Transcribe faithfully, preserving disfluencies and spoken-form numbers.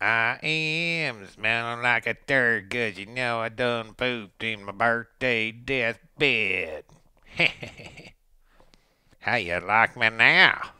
I am smelling like a turd, 'cause you know I done pooped in my birthday deathbed. How you like me now?